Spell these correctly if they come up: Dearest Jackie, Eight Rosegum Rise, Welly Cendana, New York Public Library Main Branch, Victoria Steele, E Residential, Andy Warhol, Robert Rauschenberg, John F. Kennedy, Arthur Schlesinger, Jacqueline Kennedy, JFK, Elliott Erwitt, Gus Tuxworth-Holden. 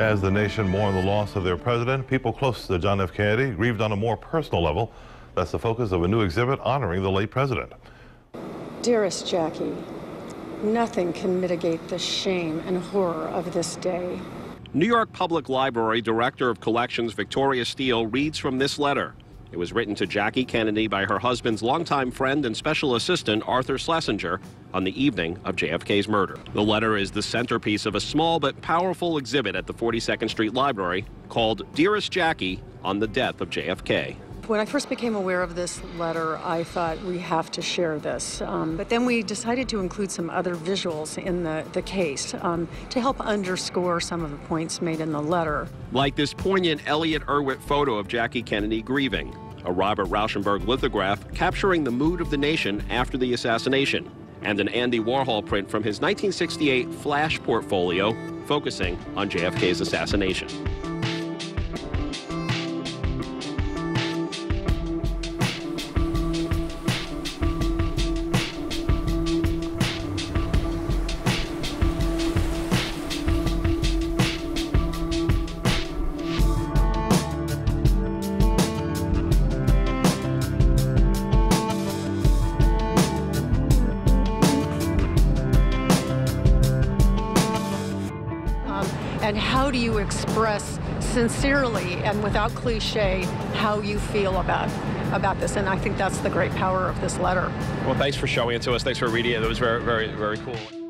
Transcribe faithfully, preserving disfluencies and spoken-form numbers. As the nation mourned the loss of their president, people close to John F. Kennedy grieved on a more personal level. That's the focus of a new exhibit honoring the late president. Dearest Jackie, nothing can mitigate the shame and horror of this day. New York Public Library Director of Collections Victoria Steele reads from this letter. It was written to Jackie Kennedy by her husband's longtime friend and special assistant, Arthur Schlesinger, on the evening of J F K's murder. The letter is the centerpiece of a small but powerful exhibit at the forty-second Street Library called Dearest Jackie, on the death of J F K. When I first became aware of this letter, I thought we have to share this. Um, but then we decided to include some other visuals in the, the case um, to help underscore some of the points made in the letter. Like this poignant Elliott Erwitt photo of Jackie Kennedy grieving, a Robert Rauschenberg lithograph capturing the mood of the nation after the assassination, and an Andy Warhol print from his nineteen sixty-eight Flash portfolio focusing on J F K's assassination. And how do you express sincerely and without cliche how you feel about about this? And I think that's the great power of this letter. Well, thanks for showing it to us. Thanks for reading it. It was very, very, very cool.